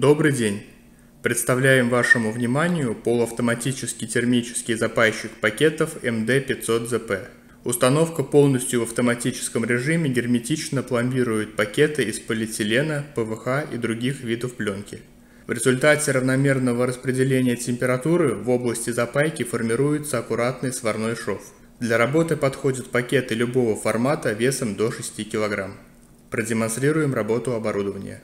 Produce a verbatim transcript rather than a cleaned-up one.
Добрый день! Представляем вашему вниманию полуавтоматический термический запайщик пакетов эм дэ пятьсот зэ пэ. Установка полностью в автоматическом режиме герметично пломбирует пакеты из полиэтилена, пэ вэ ха и других видов пленки. В результате равномерного распределения температуры в области запайки формируется аккуратный сварной шов. Для работы подходят пакеты любого формата весом до шести килограмм. Продемонстрируем работу оборудования.